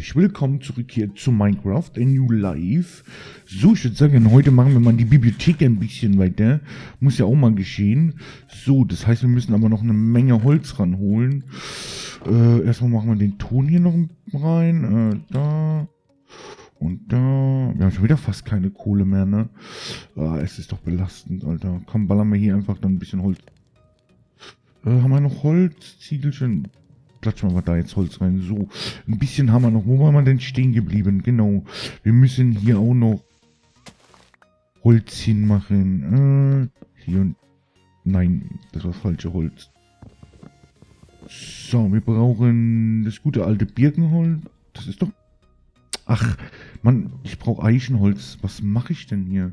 herzlich willkommen zurück hier zu Minecraft, a new life. So, ich würde sagen, heute machen wir mal die Bibliothek ein bisschen weiter. Muss ja auch mal geschehen. So, das heißt, wir müssen aber noch eine Menge Holz ranholen. Erstmal machen wir den Ton hier noch rein. Da. Und da. Wir haben schon wieder fast keine Kohle mehr, ne? Es ist doch belastend, Alter. Komm, ballern wir hier einfach dann ein bisschen Holz. Haben wir noch Holz? Ziegelchen. Platschen wir da jetzt Holz rein. So, ein bisschen haben wir noch. Wo waren wir denn stehen geblieben? Genau. Wir müssen hier auch noch Holz hinmachen. Hier und... Nein, das war das falsche Holz. So, wir brauchen das gute alte Birkenholz. Das ist doch... Ach, Mann, ich brauche Eichenholz. Was mache ich denn hier?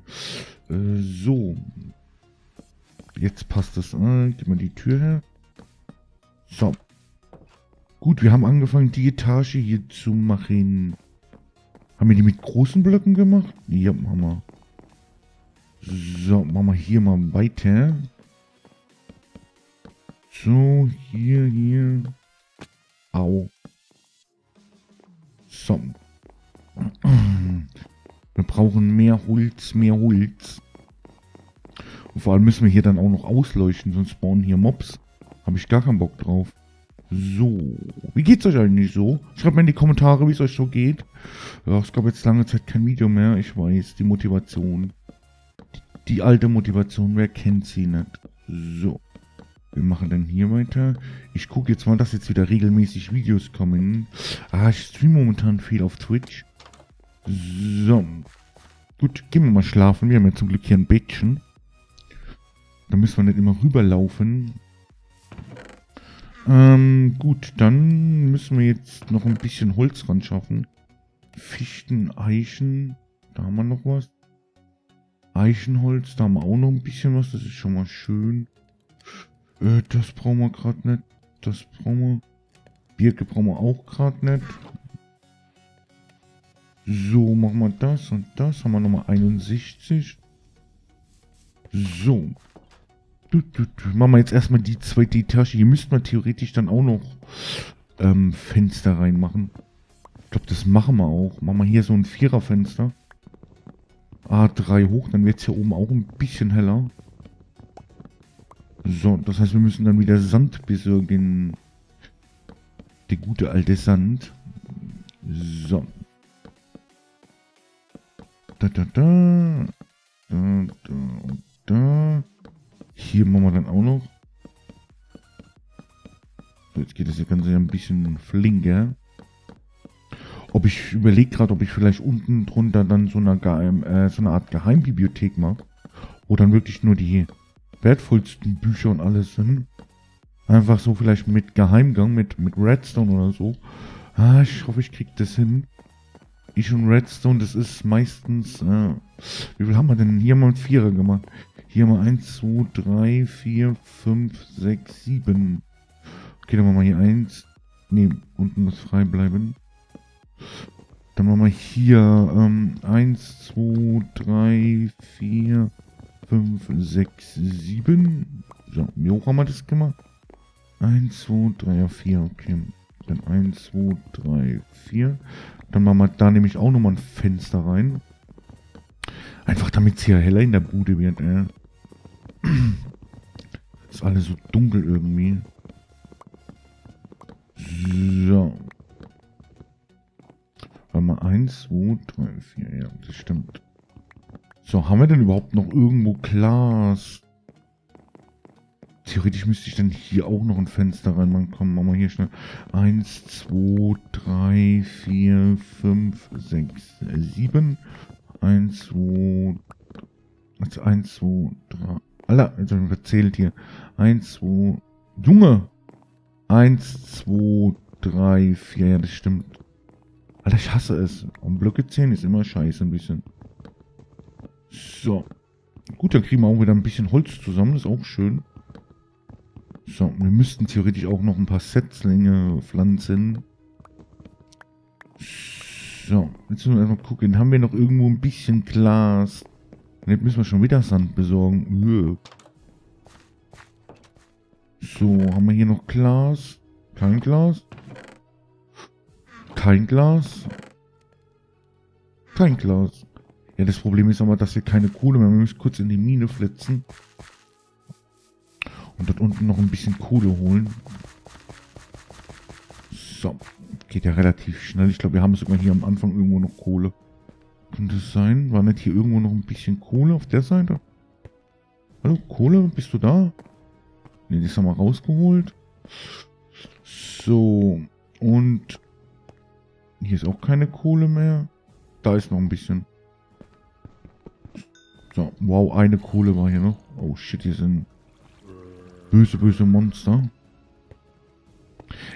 So. Jetzt passt das. Gib mal die Tür her. So. Gut, wir haben angefangen, die Etage hier zu machen. Haben wir die mit großen Blöcken gemacht? Ja, haben wir. So, machen wir hier mal weiter. So, hier. Au. So. Wir brauchen mehr Holz. Und vor allem müssen wir hier dann auch noch ausleuchten, sonst spawnen hier Mobs. Habe ich gar keinen Bock drauf. So, wie geht's euch eigentlich so? Schreibt mir in die Kommentare, wie es euch so geht. Ja, es gab jetzt lange Zeit kein Video mehr. Ich weiß, die Motivation. Die alte Motivation, wer kennt sie nicht? So, wir machen dann hier weiter. Ich gucke jetzt mal, dass jetzt wieder regelmäßig Videos kommen. Ich streame momentan viel auf Twitch. So, gut, gehen wir mal schlafen. Wir haben ja zum Glück hier ein Bettchen. Da müssen wir nicht immer rüberlaufen. Gut, dann müssen wir jetzt noch ein bisschen Holz ran schaffen. Fichten, Eichen, da haben wir noch was. Eichenholz, da haben wir auch noch ein bisschen was, das ist schon mal schön. Das brauchen wir gerade nicht, das brauchen wir. Birke brauchen wir auch gerade nicht. So, machen wir das und das, haben wir nochmal 61. So. Machen wir jetzt erstmal die zweite Etage. Hier müsste man theoretisch dann auch noch Fenster reinmachen. Ich glaube, das machen wir auch. Machen wir hier so ein Viererfenster. A3 hoch, dann wird es hier oben auch ein bisschen heller. So, das heißt, wir müssen dann wieder Sand besorgen. Der gute alte Sand. So. Da. Hier machen wir dann auch noch. So, jetzt geht das Ganze ja ein bisschen flinker. Ich überlege gerade, ob ich vielleicht unten drunter dann so eine Art Geheimbibliothek mache. Wo dann wirklich nur die wertvollsten Bücher und alles sind. Einfach so vielleicht mit Geheimgang, mit Redstone oder so. Ich hoffe, ich kriege das hin. Ich und Redstone, das ist meistens... wie viel haben wir denn? Hier haben wir einen Vierer gemacht. Hier mal 1, 2, 3, 4, 5, 6, 7. Okay, dann machen wir hier 1. Ne, unten muss frei bleiben. Dann machen wir hier 1, 2, 3, 4, 5, 6, 7. So, wie hoch haben wir das gemacht? 1, 2, 3, 4, okay. Dann 1, 2, 3, 4. Dann machen wir da nämlich auch nochmal ein Fenster rein. Einfach damit es hier heller in der Bude wird, ey. Ist alles so dunkel irgendwie. So. Warte mal, 1, 2, 3, 4, ja, das stimmt. So, haben wir denn überhaupt noch irgendwo Glas? Theoretisch müsste ich dann hier auch noch ein Fenster reinmachen. Komm, machen wir hier schnell. 1, 2, 3, 4, 5, 6, 7... 1, 2, 3. Alter, jetzt habe ich verzählt hier. 1, 2, Junge! 1, 2, 3, 4, ja, das stimmt. Alter, ich hasse es. Und Blöcke 10 ist immer scheiße ein bisschen. So. Gut, dann kriegen wir auch wieder ein bisschen Holz zusammen, das ist auch schön. So, wir müssten theoretisch auch noch ein paar Setzlinge pflanzen. So, jetzt müssen wir einfach gucken. Haben wir noch irgendwo ein bisschen Glas? Jetzt müssen wir schon wieder Sand besorgen. So, haben wir hier noch Glas? Kein Glas? Kein Glas. Kein Glas. Ja, das Problem ist aber, dass wir keine Kohle mehr haben. Wir müssen kurz in die Mine flitzen. Und dort unten noch ein bisschen Kohle holen. So. Geht ja relativ schnell. Ich glaube, wir haben sogar hier am Anfang irgendwo noch Kohle. Könnte es sein? War nicht hier irgendwo noch ein bisschen Kohle auf der Seite? Hallo, Kohle? Bist du da? Ne, das haben wir rausgeholt. So. Und hier ist auch keine Kohle mehr. Da ist noch ein bisschen. So, wow, eine Kohle war hier noch. Oh shit, hier sind böse, böse Monster.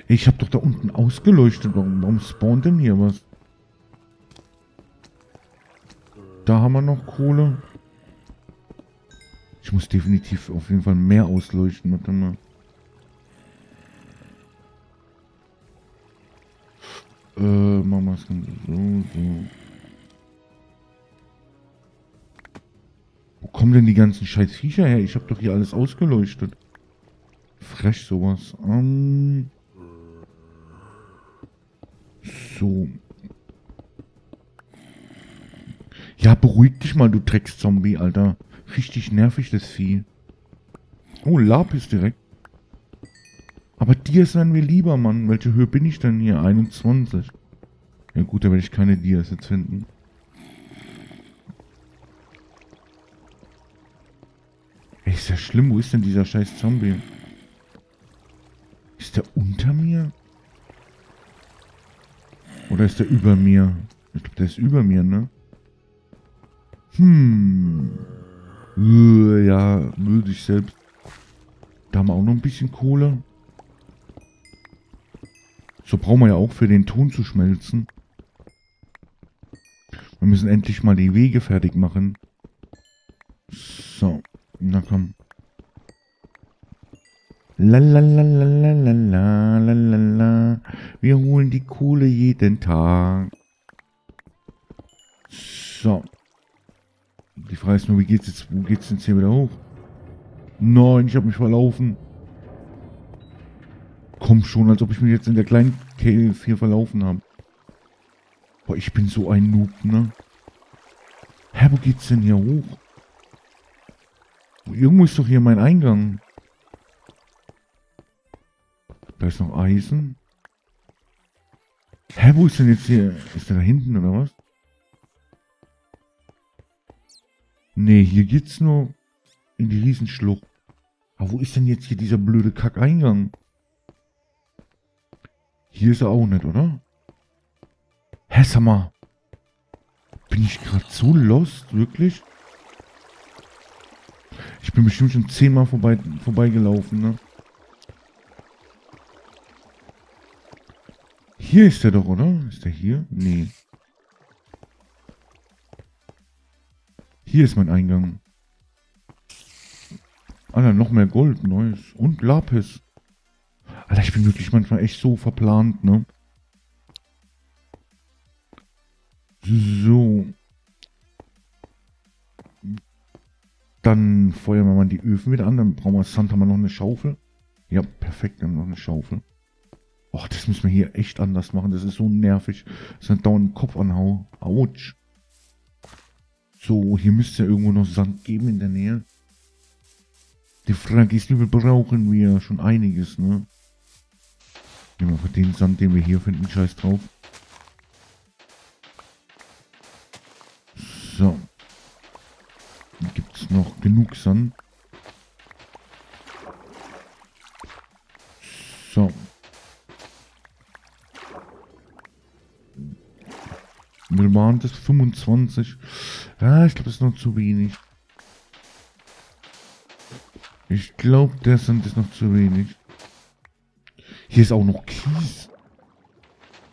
Ich habe doch da unten ausgeleuchtet. Warum spawnt denn hier was? Da haben wir noch Kohle. Ich muss definitiv auf jeden Fall mehr ausleuchten. Warte mal. Machen wir das Ganze so. Wo kommen denn die ganzen scheiß Viecher her? Ich habe doch hier alles ausgeleuchtet. Frech sowas. So. Ja, beruhig dich mal, du Dreckszombie, Alter. Richtig nervig, das Vieh. Oh, Lapis direkt. Aber Dias wären wir lieber, Mann. Welche Höhe bin ich denn hier? 21. Ja gut, da werde ich keine Dias jetzt finden. Ey, ist ja schlimm. Wo ist denn dieser scheiß Zombie? Ist der unter mir? Oder ist der über mir? Ich glaube, der ist über mir, ne? Ja, würde ich selbst. Da haben wir auch noch ein bisschen Kohle. So brauchen wir ja auch für den Ton zu schmelzen. Wir müssen endlich mal die Wege fertig machen. So, na komm. Lalalalalalalalala. Wir holen die Kohle jeden Tag. So. Die Frage ist nur, wie geht's jetzt? Wo geht's denn jetzt hier wieder hoch? Nein, ich habe mich verlaufen. Komm schon, als ob ich mich jetzt in der kleinen Cave hier verlaufen habe. Boah, ich bin so ein Noob, ne? Hä, wo geht's denn hier hoch? Irgendwo ist doch hier mein Eingang. Da ist noch Eisen. Hä, wo ist denn jetzt hier? Ist der da hinten oder was? Ne, hier geht's nur in die Riesenschlucht. Aber wo ist denn jetzt hier dieser blöde Kackeingang? Hier ist er auch nicht, oder? Hä, sag mal. Bin ich gerade so lost, wirklich? Ich bin bestimmt schon 10-mal vorbeigelaufen, ne? Hier ist er doch, oder? Ist er hier? Nee. Hier ist mein Eingang. Alter, noch mehr Gold, Neues. Und Lapis. Alter, ich bin wirklich manchmal echt so verplant, ne? So. Dann feuern wir mal die Öfen wieder an. Dann brauchen wir Sand, haben wir noch eine Schaufel. Ja, perfekt, dann noch eine Schaufel. Och, das müssen wir hier echt anders machen. Das ist so nervig. Das ist ein dauernd Kopf anhau. Autsch. So, hier müsste ja irgendwo noch Sand geben in der Nähe. Die Frage ist, wie viel brauchen wir? Schon einiges, ne? Nehmen wir für den Sand, den wir hier finden, scheiß drauf. So. Gibt es noch genug Sand? So. Wir waren das 25. Ah, ich glaube, das ist noch zu wenig. Ich glaube, der Sand ist noch zu wenig. Hier ist auch noch Kies.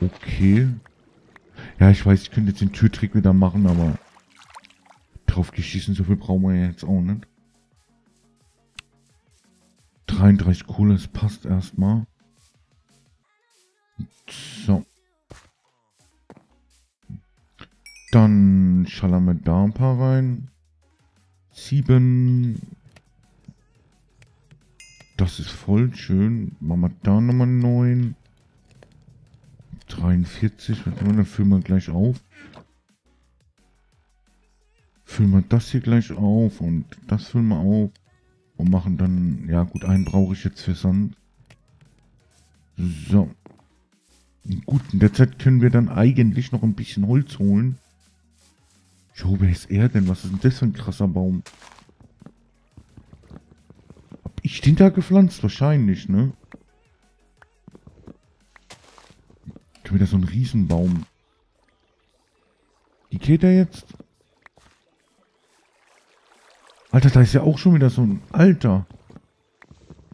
Okay. Ja, ich weiß, ich könnte jetzt den Türtrick wieder machen, aber drauf geschissen, so viel brauchen wir jetzt auch nicht. 33 Kohle, das passt erstmal. So. Dann schallern wir da ein paar rein. 7. Das ist voll schön. Machen wir da nochmal 9. 43, dann füllen wir gleich auf. Füllen wir das hier gleich auf und das füllen wir auf. Und machen dann, ja gut, einen brauche ich jetzt für Sand. So. Gut, in der Zeit können wir dann eigentlich noch ein bisschen Holz holen. Jo, wer ist er denn? Was ist denn das für ein krasser Baum? Hab ich den da gepflanzt? Wahrscheinlich, ne? Schon wieder so ein Riesenbaum. Die geht er jetzt? Alter, da ist ja auch schon wieder so ein... Alter!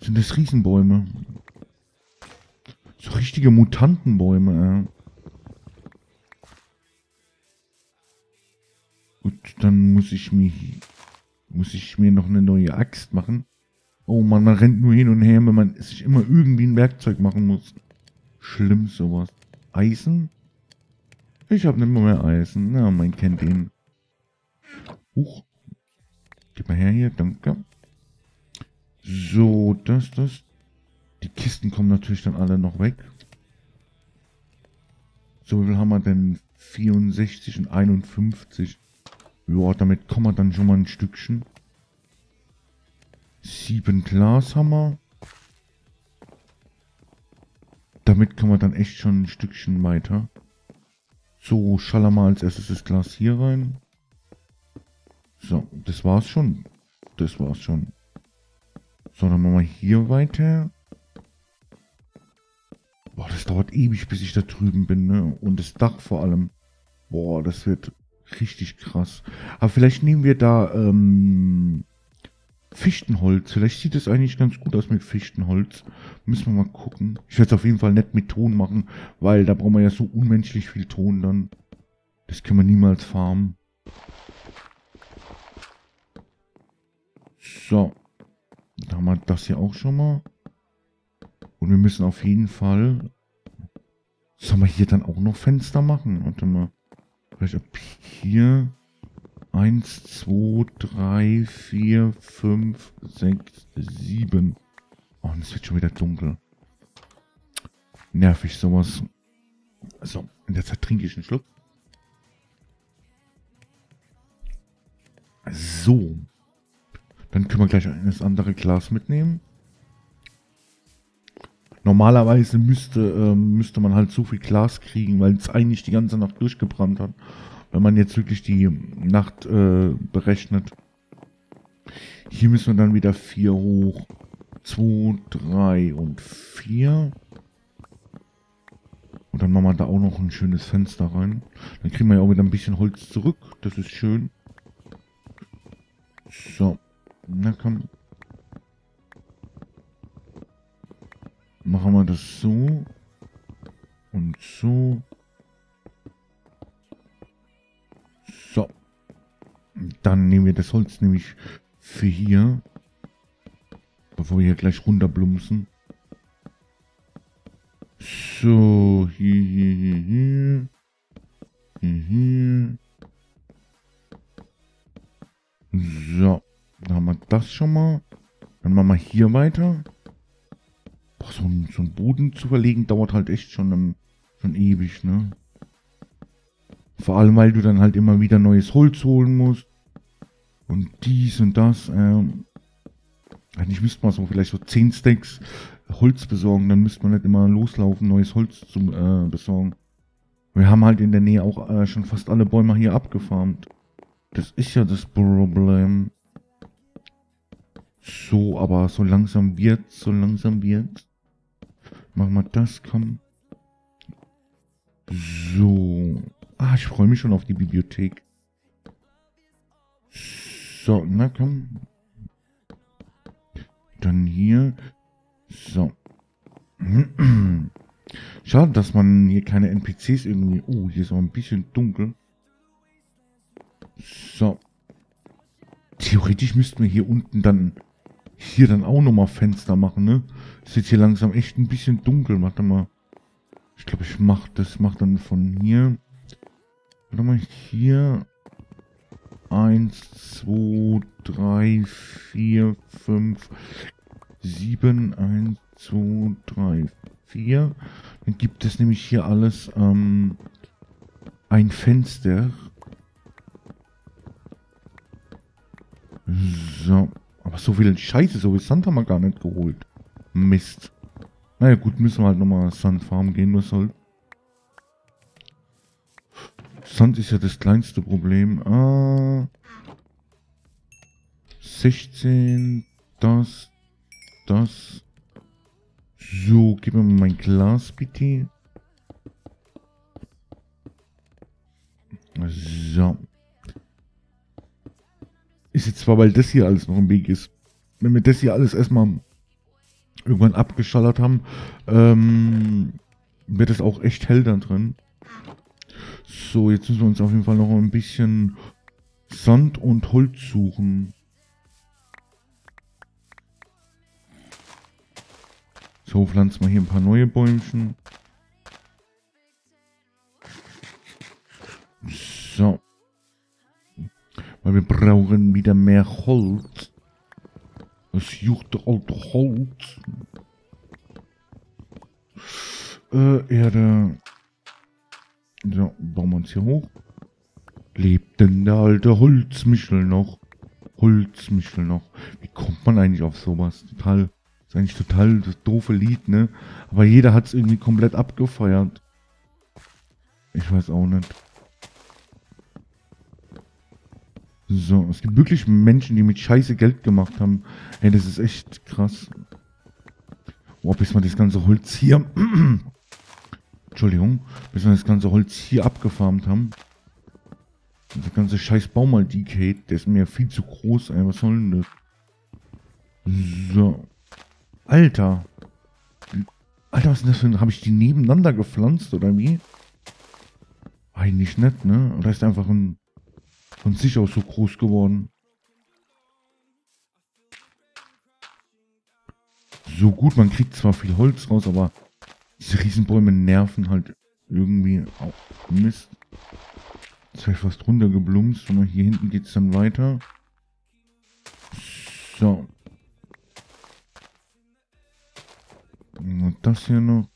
Sind das Riesenbäume? So richtige Mutantenbäume, Gut, dann muss ich mir noch eine neue Axt machen. Oh Mann, man rennt nur hin und her, wenn man sich immer irgendwie ein Werkzeug machen muss. Schlimm sowas. Eisen? Ich habe nicht mehr Eisen. Na, man kennt ihn. Huch. Gib mal her hier, danke. So, das. Die Kisten kommen natürlich dann alle noch weg. So, wie viel haben wir denn? 64 und 51. Ja, damit kommen wir dann schon mal ein Stückchen. 7 Glashammer. Damit kann man dann echt schon ein Stückchen weiter. So, schallern wir mal als erstes das Glas hier rein. So, das war's schon. Das war's schon. So, dann machen wir hier weiter. Boah, das dauert ewig, bis ich da drüben bin, ne? Und das Dach vor allem. Boah, das wird richtig krass. Aber vielleicht nehmen wir da Fichtenholz. Vielleicht sieht es eigentlich ganz gut aus mit Fichtenholz. Müssen wir mal gucken. Ich werde es auf jeden Fall nicht mit Ton machen, weil da brauchen wir ja so unmenschlich viel Ton dann. Das können wir niemals farmen. So. Dann haben wir das hier auch schon mal. Und wir müssen auf jeden Fall... Sollen wir hier dann auch noch Fenster machen? Warte mal. Vielleicht ab hier... 1, 2, 3, 4, 5, 6, 7. Oh, und es wird schon wieder dunkel. Nervig sowas. So, in der Zeit trinke ich einen Schluck. So. Dann können wir gleich das andere Glas mitnehmen. Normalerweise müsste man halt so viel Glas kriegen, weil es eigentlich die ganze Nacht durchgebrannt hat. Wenn man jetzt wirklich die Nacht berechnet. Hier müssen wir dann wieder 4 hoch. 2, 3 und 4. Und dann machen wir da auch noch ein schönes Fenster rein. Dann kriegen wir ja auch wieder ein bisschen Holz zurück. Das ist schön. So. Na komm. Machen wir das so. Und so. So, dann nehmen wir das Holz nämlich für hier, bevor wir hier gleich runterblumsen. So, hier. So, dann haben wir das schon mal. Dann machen wir hier weiter. Boah, so einen Boden zu verlegen dauert halt echt schon ewig, ne? Vor allem, weil du dann halt immer wieder neues Holz holen musst. Und dies und das. Eigentlich müsste man so vielleicht so 10 Stacks Holz besorgen. Dann müsste man nicht immer loslaufen, neues Holz zu besorgen. Wir haben halt in der Nähe auch schon fast alle Bäume hier abgefarmt. Das ist ja das Problem. So, aber so langsam wird's. Machen wir das, komm. So. Ah, ich freue mich schon auf die Bibliothek. So, na komm. Dann hier. So. Schade, dass man hier keine NPCs irgendwie... Oh, hier ist auch ein bisschen dunkel. So. Theoretisch müssten wir hier unten dann... Hier dann auch nochmal Fenster machen, ne? Ist jetzt hier langsam echt ein bisschen dunkel. Warte mal. Ich glaube, ich mach dann von hier... Warte mal, hier 1, 2, 3, 4, 5, 7, 1, 2, 3, hier. Dann gibt es nämlich hier alles ein Fenster. So. Aber so viel Scheiße, so viel Sand haben wir gar nicht geholt. Mist. Naja gut, müssen wir halt nochmal Sandfarm gehen, was soll. Sand ist ja das kleinste Problem. 16, das. So, gib mir mal mein Glas, bitte. So. Ist jetzt zwar, weil das hier alles noch im Weg ist. Wenn wir das hier alles erstmal irgendwann abgeschallert haben, wird es auch echt hell da drin. So, jetzt müssen wir uns auf jeden Fall noch ein bisschen Sand und Holz suchen. So, pflanzen wir hier ein paar neue Bäumchen. So. Weil wir brauchen wieder mehr Holz. Das juckt auch Holz. Erde. So, bauen wir uns hier hoch. Lebt denn der alte Holzmichel noch? Holzmichel noch. Wie kommt man eigentlich auf sowas? Total. Das ist eigentlich total das doofe Lied, ne? Aber jeder hat es irgendwie komplett abgefeiert. Ich weiß auch nicht. So, es gibt wirklich Menschen, die mit Scheiße Geld gemacht haben. Ey, das ist echt krass. Oh, bis man das ganze Holz hier... Entschuldigung. Bis wir das ganze Holz hier abgefarmt haben. Der ganze scheiß Baum halt decayed. Der ist mir viel zu groß, ey. Was soll denn das? So. Alter. Alter, was ist denn das für ein... Habe ich die nebeneinander gepflanzt, oder wie? Eigentlich nicht, ne? Oder ist einfach ein... Von sich aus so groß geworden. So gut, man kriegt zwar viel Holz raus, aber diese Riesenbäume nerven halt irgendwie auch. Mist. Jetzt wäre ich fast runtergeblumst. Und hier hinten geht es dann weiter. So. Und das hier noch.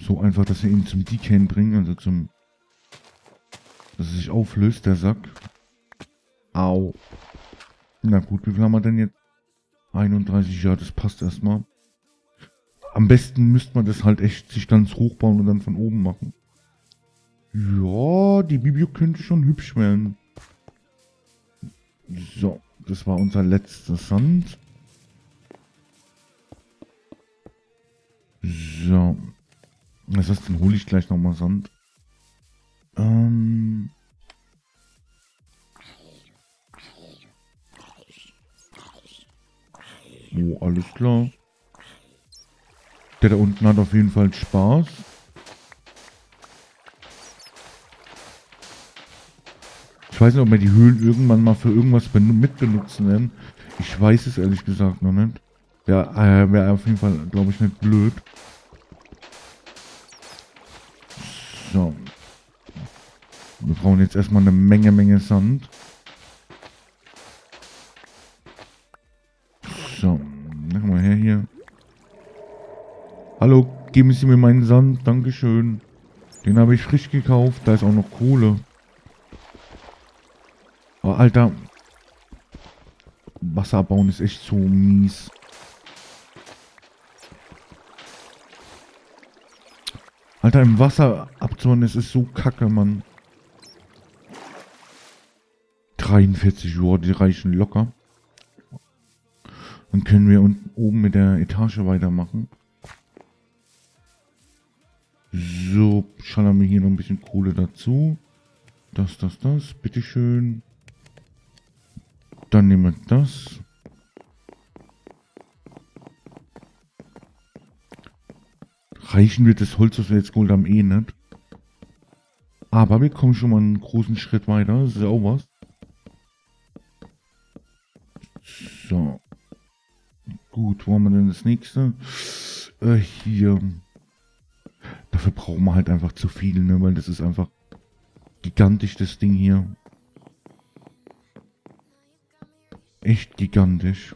So einfach, dass wir ihn zum Decayen bringen, also zum... Dass es sich auflöst, der Sack. Au. Na gut, wie viel haben wir denn jetzt? 31, ja, das passt erstmal. Am besten müsste man das halt echt sich ganz hochbauen und dann von oben machen. Ja, die Bibliothek könnte schon hübsch werden. So, das war unser letzter Sand. So. Das heißt, dann hole ich gleich nochmal Sand. Oh, alles klar. Der da unten hat auf jeden Fall Spaß. Ich weiß nicht, ob wir die Höhlen irgendwann mal für irgendwas mitbenutzen werden. Ich weiß es ehrlich gesagt noch nicht. Ja, wäre auf jeden Fall, glaube ich, nicht blöd. So. Wir brauchen jetzt erstmal eine Menge Sand. So, mach mal her hier. Hallo, geben Sie mir meinen Sand, dankeschön. Den habe ich frisch gekauft, da ist auch noch Kohle. Oh, Alter. Wasser abbauen ist echt so mies. Alter, im Wasser abzuhauen, das ist so kacke, Mann. 43 Uhr, die reichen locker. Dann können wir unten oben mit der Etage weitermachen. So, schallern wir hier noch ein bisschen Kohle dazu. Das, bitteschön. Dann nehmen wir das. Reichen wir das Holz, was wir jetzt geholt haben, eh nicht. Aber wir kommen schon mal einen großen Schritt weiter, das ist ja auch was. So. Gut, wo haben wir denn das nächste? Hier. Dafür brauchen wir halt einfach zu viel, ne? Weil das ist einfach gigantisch, das Ding hier. Echt gigantisch.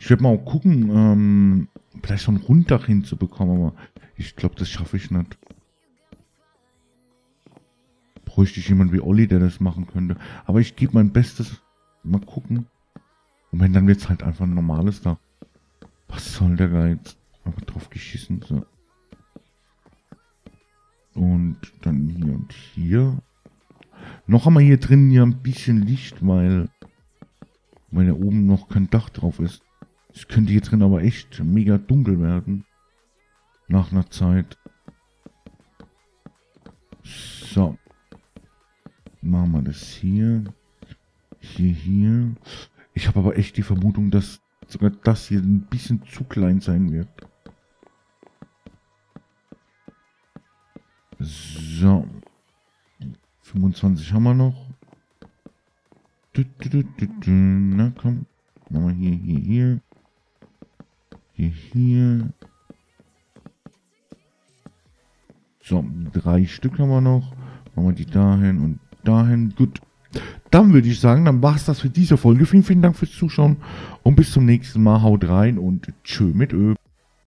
Ich werde mal auch gucken, vielleicht schon runter hinzubekommen, aber ich glaube, das schaffe ich nicht. Bräuchte ich jemanden wie Olli, der das machen könnte. Aber ich gebe mein Bestes. Mal gucken. Und wenn, dann wird es halt einfach ein normales Dach. Was soll der Geiz? Aber drauf geschissen. So. Und dann hier und hier. Noch haben wir hier drin ja ein bisschen Licht, weil da oben noch kein Dach drauf ist. Es könnte hier drin aber echt mega dunkel werden. Nach einer Zeit. So. Machen wir das hier. Hier. Ich habe aber echt die Vermutung, dass sogar das hier ein bisschen zu klein sein wird. So. 25 haben wir noch. Na komm. Machen wir hier. Hier. So, 3 Stück haben wir noch. Machen wir die dahin und dahin. Gut. Dann würde ich sagen, dann war es das für diese Folge. Vielen, vielen Dank fürs Zuschauen und bis zum nächsten Mal. Haut rein und tschö mit Ö.